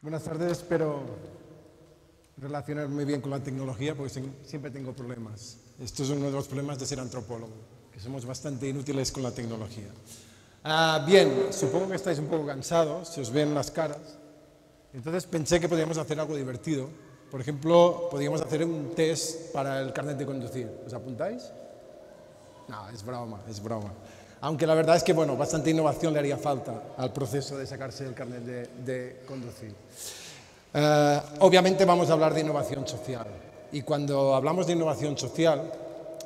Buenas tardes, espero relacionarme muy bien con la tecnología porque siempre tengo problemas. Esto es uno de los problemas de ser antropólogo, que somos bastante inútiles con la tecnología. Bien, supongo que estáis un poco cansados, se os ven las caras. Entonces pensé que podíamos hacer algo divertido. Por ejemplo, podíamos hacer un test para el carnet de conducir. ¿Os apuntáis? No, es broma, es broma. Aunque la verdad es que, bueno, bastante innovación le haría falta al proceso de sacarse el carnet de conducir. Obviamente vamos a hablar de innovación social. Y cuando hablamos de innovación social,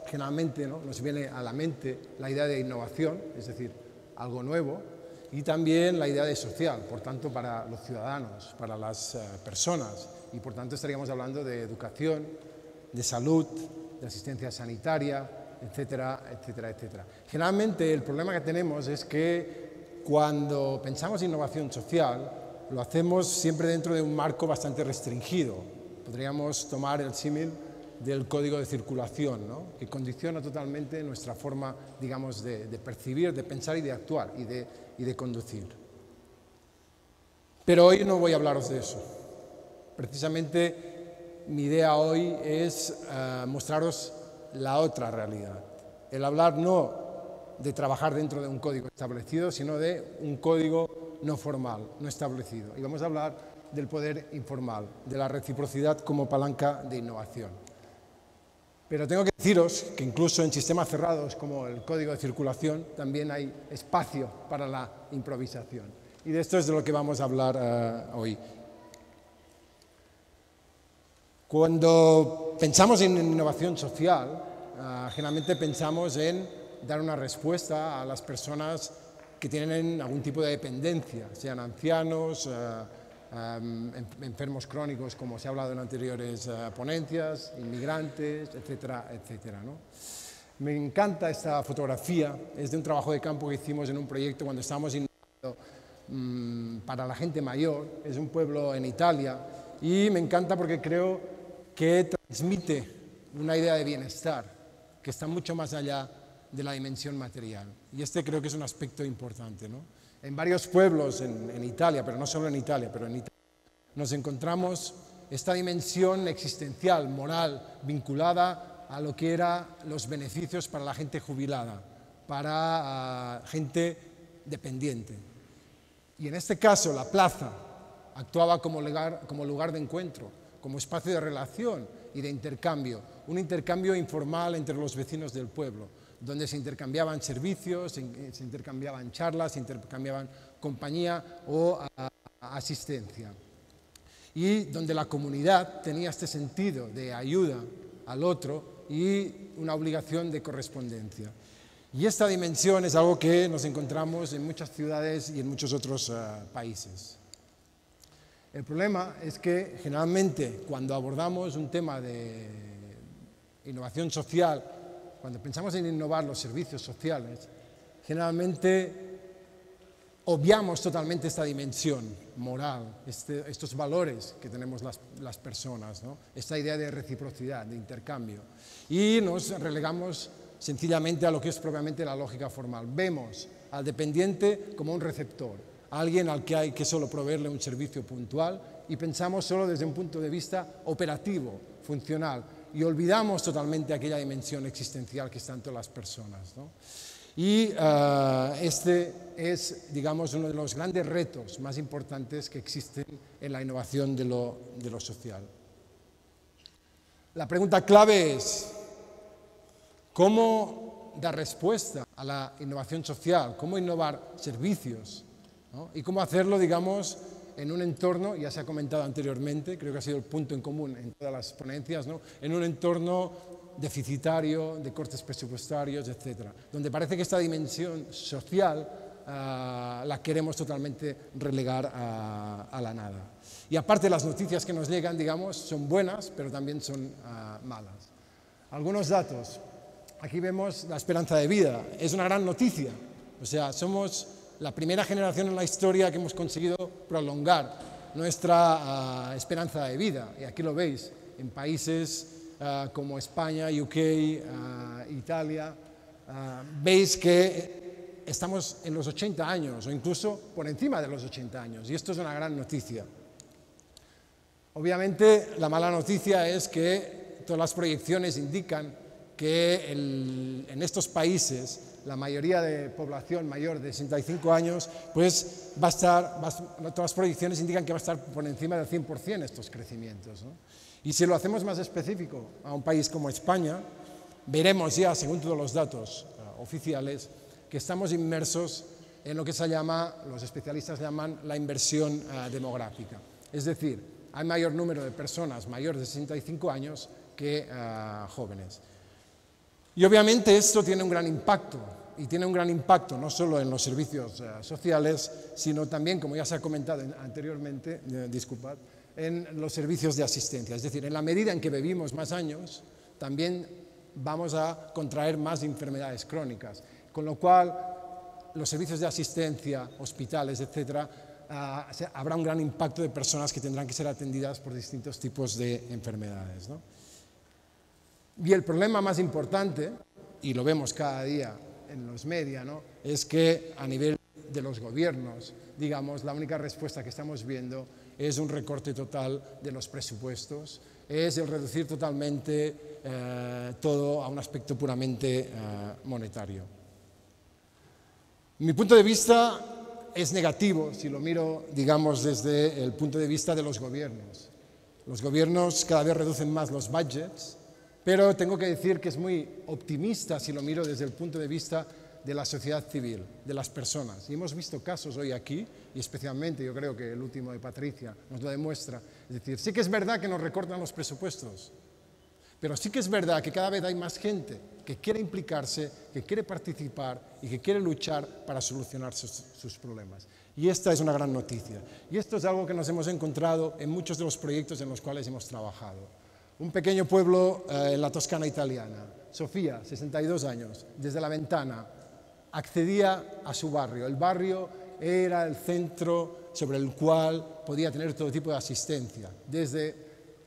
generalmente, ¿no?, nos viene a la mente la idea de innovación, es decir, algo nuevo, y también la idea de social, por tanto, para los ciudadanos, para las personas. Y por tanto estaríamos hablando de educación, de salud, de asistencia sanitaria, etcétera, etcétera, etcétera. Generalmente el problema que tenemos es que cuando pensamos en innovación social lo hacemos siempre dentro de un marco bastante restringido. Podríamos tomar el símil del código de circulación, ¿no?, que condiciona totalmente nuestra forma, digamos, de percibir, de pensar y de actuar y de conducir. Pero hoy no voy a hablaros de eso. Precisamente mi idea hoy es mostraros la otra realidad, el hablar no de trabajar dentro de un código establecido, sino de un código no formal, no establecido. Y vamos a hablar del poder informal, de la reciprocidad como palanca de innovación. Pero tengo que deciros que incluso en sistemas cerrados como el código de circulación también hay espacio para la improvisación. Y de esto es de lo que vamos a hablar hoy. Cuando pensamos en innovación social, generalmente pensamos en dar una respuesta a las personas que tienen algún tipo de dependencia, sean ancianos, enfermos crónicos, como se ha hablado en anteriores ponencias, inmigrantes, etcétera, etcétera, ¿no? Me encanta esta fotografía, es de un trabajo de campo que hicimos en un proyecto cuando estábamos innovando para la gente mayor, es un pueblo en Italia, y me encanta porque creo que transmite una idea de bienestar que está mucho más allá de la dimensión material. Y este creo que es un aspecto importante, ¿no? En varios pueblos en Italia, pero no solo en Italia, pero en Italia, nos encontramos esta dimensión existencial, moral, vinculada a lo que eran los beneficios para la gente jubilada, para gente dependiente. Y en este caso, la plaza actuaba como lugar de encuentro, como espacio de relación y de intercambio, un intercambio informal entre los vecinos del pueblo, donde se intercambiaban servicios, se intercambiaban charlas, se intercambiaban compañía o asistencia. Y donde la comunidad tenía este sentido de ayuda al otro y una obligación de correspondencia. Y esta dimensión es algo que nos encontramos en muchas ciudades y en muchos otros países. El problema es que generalmente cuando abordamos un tema de innovación social, cuando pensamos en innovar los servicios sociales, generalmente obviamos totalmente esta dimensión moral, estos valores que tenemos las personas, ¿no?, esta idea de reciprocidad, de intercambio, y nos relegamos sencillamente a lo que es propiamente la lógica formal. Vemos al dependiente como un receptor, alguien al que hay que solo proveerle un servicio puntual, y pensamos solo desde un punto de vista operativo, funcional, y olvidamos totalmente aquella dimensión existencial que están todas las personas, ¿no? Y este es, digamos, uno de los grandes retos más importantes que existen en la innovación de lo social. La pregunta clave es, ¿cómo dar respuesta a la innovación social? ¿Cómo innovar servicios? ¿No? Y cómo hacerlo, digamos, en un entorno, ya se ha comentado anteriormente, creo que ha sido el punto en común en todas las ponencias, ¿no?, en un entorno deficitario, de cortes presupuestarios, etcétera, donde parece que esta dimensión social la queremos totalmente relegar a la nada. Y aparte las noticias que nos llegan, digamos, son buenas, pero también son malas. Algunos datos. Aquí vemos la esperanza de vida. Es una gran noticia. O sea, somos la primera generación en la historia que hemos conseguido prolongar nuestra esperanza de vida. Y aquí lo veis, en países como España, UK, Italia, veis que estamos en los 80 años o incluso por encima de los 80 años, y esto es una gran noticia. Obviamente, la mala noticia es que todas las proyecciones indican que en estos países la mayoría de población mayor de 65 años, pues va a estar, todas las proyecciones indican que va a estar por encima del 100% estos crecimientos, ¿no? Y si lo hacemos más específico a un país como España, veremos ya, según todos los datos oficiales, que estamos inmersos en lo que se llama, los especialistas llaman, la inversión demográfica. Es decir, hay mayor número de personas mayores de 65 años que jóvenes. Y obviamente esto tiene un gran impacto, y tiene un gran impacto no solo en los servicios sociales, sino también, como ya se ha comentado anteriormente, disculpad, en los servicios de asistencia. Es decir, en la medida en que vivimos más años, también vamos a contraer más enfermedades crónicas, con lo cual los servicios de asistencia, hospitales, etcétera, habrá un gran impacto de personas que tendrán que ser atendidas por distintos tipos de enfermedades, ¿no? Y el problema más importante, y lo vemos cada día en los medios, ¿no?, es que a nivel de los gobiernos, digamos, la única respuesta que estamos viendo es un recorte total de los presupuestos, es el reducir totalmente todo a un aspecto puramente monetario. Mi punto de vista es negativo si lo miro, digamos, desde el punto de vista de los gobiernos. Los gobiernos cada vez reducen más los budgets, pero tengo que decir que es muy optimista si lo miro desde el punto de vista de la sociedad civil, de las personas. Y hemos visto casos hoy aquí, y especialmente yo creo que el último de Patricia nos lo demuestra. Es decir, sí que es verdad que nos recortan los presupuestos, pero sí que es verdad que cada vez hay más gente que quiere implicarse, que quiere participar y que quiere luchar para solucionar sus problemas. Y esta es una gran noticia. Y esto es algo que nos hemos encontrado en muchos de los proyectos en los cuales hemos trabajado. Un pequeño pueblo en la Toscana italiana, Sofía, 62 años, desde la ventana, accedía a su barrio. El barrio era el centro sobre el cual podía tener todo tipo de asistencia, desde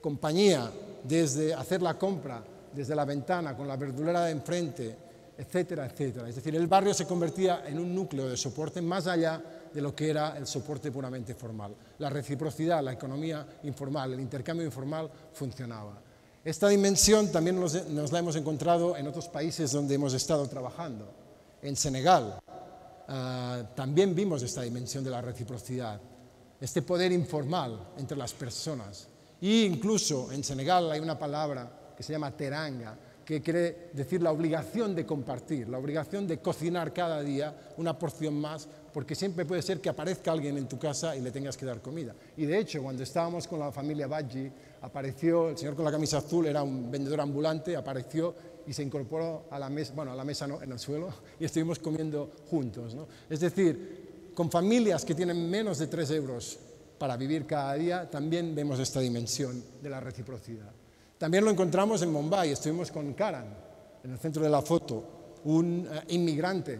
compañía, desde hacer la compra, desde la ventana, con la verdulera de enfrente, etcétera, etcétera. Es decir, el barrio se convertía en un núcleo de soporte más allá de lo que era el soporte puramente formal. La reciprocidad, la economía informal, el intercambio informal funcionaba. Esta dimensión también nos la hemos encontrado en otros países donde hemos estado trabajando. En Senegal también vimos esta dimensión de la reciprocidad, este poder informal entre las personas. E incluso en Senegal hay una palabra que se llama teranga, que quiere decir la obligación de compartir, la obligación de cocinar cada día una porción más, porque siempre puede ser que aparezca alguien en tu casa y le tengas que dar comida. Y de hecho, cuando estábamos con la familia Baggi, apareció el señor con la camisa azul, era un vendedor ambulante, apareció y se incorporó a la mesa, bueno, a la mesa no, en el suelo, y estuvimos comiendo juntos, ¿no? Es decir, con familias que tienen menos de 3 euros para vivir cada día, también vemos esta dimensión de la reciprocidad. También lo encontramos en Mumbai, estuvimos con Karan, en el centro de la foto, un inmigrante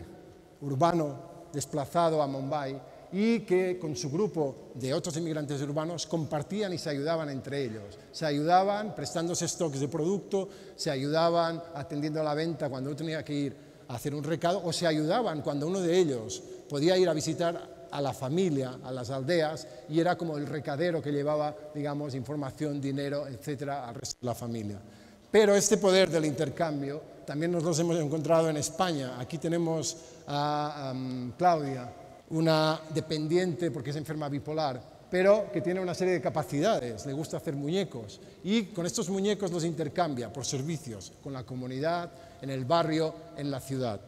urbano desplazado a Mumbai y que con su grupo de otros inmigrantes urbanos compartían y se ayudaban entre ellos. Se ayudaban prestándose stocks de producto, se ayudaban atendiendo la venta cuando uno tenía que ir a hacer un recado, o se ayudaban cuando uno de ellos podía ir a visitar a la familia, a las aldeas, y era como el recadero que llevaba, digamos, información, dinero, etcétera, al resto de la familia. Pero este poder del intercambio también nos los hemos encontrado en España. Aquí tenemos a Claudia, una dependiente porque es enferma bipolar, pero que tiene una serie de capacidades, le gusta hacer muñecos, y con estos muñecos los intercambia por servicios, con la comunidad, en el barrio, en la ciudad.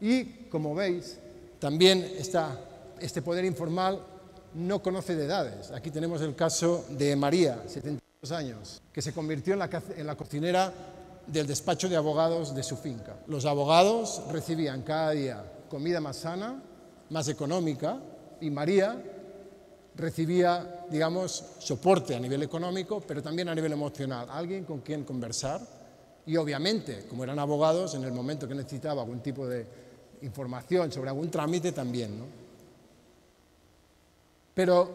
Y, como veis, también está este poder informal no conoce de edades. Aquí tenemos el caso de María, 72 años, que se convirtió en la cocinera del despacho de abogados de su finca. Los abogados recibían cada día comida más sana, más económica, y María recibía, digamos, soporte a nivel económico, pero también a nivel emocional, alguien con quien conversar. Y obviamente, como eran abogados, en el momento que necesitaba algún tipo de información sobre algún trámite también, ¿no? Pero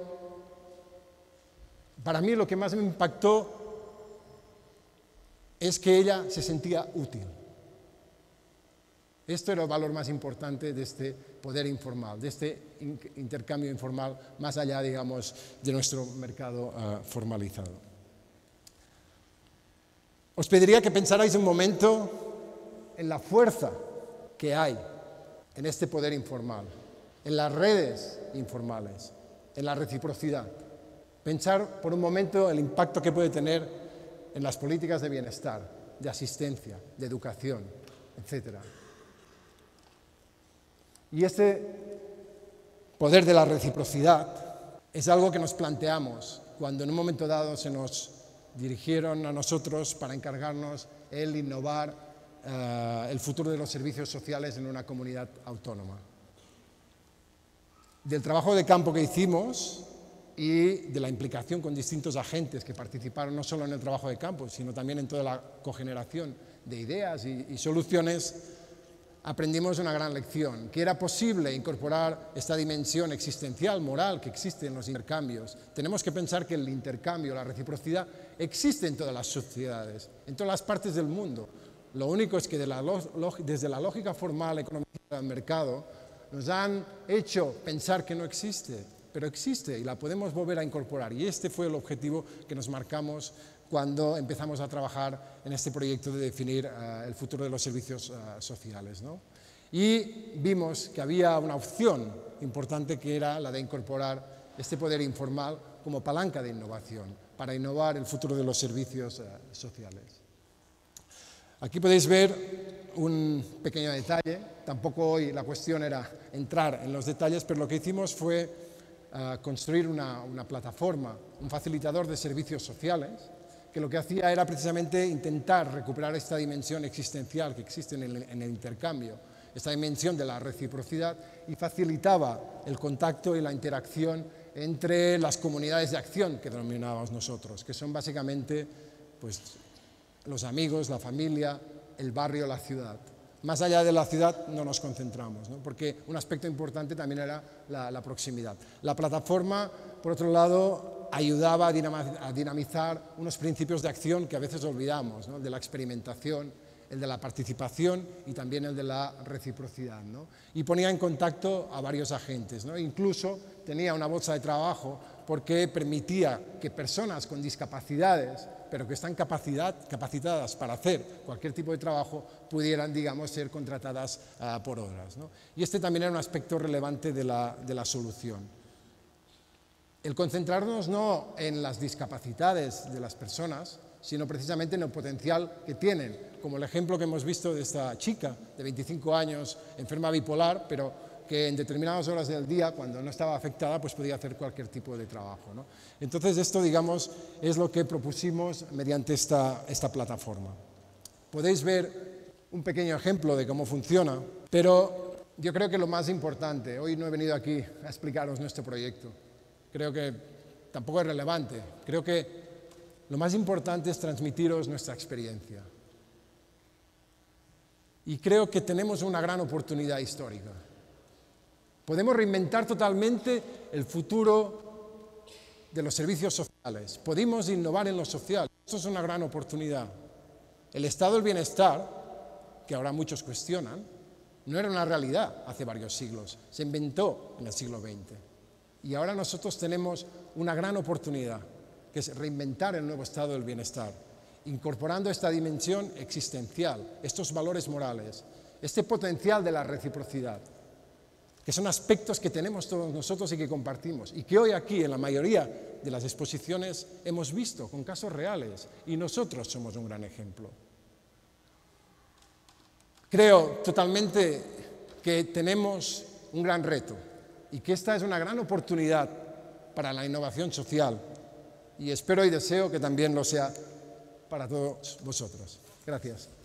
para mí lo que más me impactó es que ella se sentía útil. Esto era el valor más importante de este poder informal, de este intercambio informal, más allá, digamos, de nuestro mercado formalizado. Os pediría que pensarais un momento en la fuerza que hay en este poder informal, en las redes informales, en la reciprocidad. Pensar por un momento el impacto que puede tener en las políticas de bienestar, de asistencia, de educación, etc. Y este poder de la reciprocidad es algo que nos planteamos cuando en un momento dado se nos dirigieron a nosotros para encargarnos el innovar el futuro de los servicios sociales en una comunidad autónoma. Del trabajo de campo que hicimos y de la implicación con distintos agentes que participaron no solo en el trabajo de campo, sino también en toda la cogeneración de ideas y soluciones, aprendimos una gran lección, que era posible incorporar esta dimensión existencial, moral, que existe en los intercambios. Tenemos que pensar que el intercambio, la reciprocidad, existe en todas las sociedades, en todas las partes del mundo. Lo único es que desde la lógica formal, económica del mercado, nos han hecho pensar que no existe, pero existe y la podemos volver a incorporar. Y este fue el objetivo que nos marcamos cuando empezamos a trabajar en este proyecto de definir el futuro de los servicios sociales, ¿no? Y vimos que había una opción importante que era la de incorporar este poder informal como palanca de innovación para innovar el futuro de los servicios sociales. Aquí podéis ver un pequeño detalle. Tampoco hoy la cuestión era entrar en los detalles, pero lo que hicimos fue construir una plataforma, un facilitador de servicios sociales, que lo que hacía era precisamente intentar recuperar esta dimensión existencial que existe en el intercambio, esta dimensión de la reciprocidad, y facilitaba el contacto y la interacción entre las comunidades de acción que denominábamos nosotros, que son básicamente, pues, los amigos, la familia, el barrio, la ciudad. Más allá de la ciudad no nos concentramos, ¿no? Porque un aspecto importante también era la proximidad. La plataforma, por otro lado, ayudaba a dinamizar unos principios de acción que a veces olvidamos, ¿no? El de la experimentación, el de la participación y también el de la reciprocidad, ¿no? Y ponía en contacto a varios agentes, ¿no? Incluso tenía una bolsa de trabajo porque permitía que personas con discapacidades, pero que están capacitadas para hacer cualquier tipo de trabajo, pudieran, digamos, ser contratadas por horas, ¿no? Y este también era un aspecto relevante de la solución. El concentrarnos no en las discapacidades de las personas, sino precisamente en el potencial que tienen, como el ejemplo que hemos visto de esta chica de 25 años, enferma bipolar, pero que en determinadas horas del día, cuando no estaba afectada, pues podía hacer cualquier tipo de trabajo, ¿no? Entonces esto, digamos, es lo que propusimos mediante esta plataforma. Podéis ver un pequeño ejemplo de cómo funciona, pero yo creo que lo más importante, hoy no he venido aquí a explicaros nuestro proyecto, creo que tampoco es relevante, creo que lo más importante es transmitiros nuestra experiencia. Y creo que tenemos una gran oportunidad histórica. Podemos reinventar totalmente el futuro de los servicios sociales. Podemos innovar en lo social. Esto es una gran oportunidad. El estado del bienestar, que ahora muchos cuestionan, no era una realidad hace varios siglos. Se inventó en el siglo XX. Y ahora nosotros tenemos una gran oportunidad, que es reinventar el nuevo estado del bienestar, incorporando esta dimensión existencial, estos valores morales, este potencial de la reciprocidad, que son aspectos que tenemos todos nosotros y que compartimos, y que hoy aquí en la mayoría de las exposiciones hemos visto con casos reales, y nosotros somos un gran ejemplo. Creo totalmente que tenemos un gran reto y que esta es una gran oportunidad para la innovación social, y espero y deseo que también lo sea para todos vosotros. Gracias.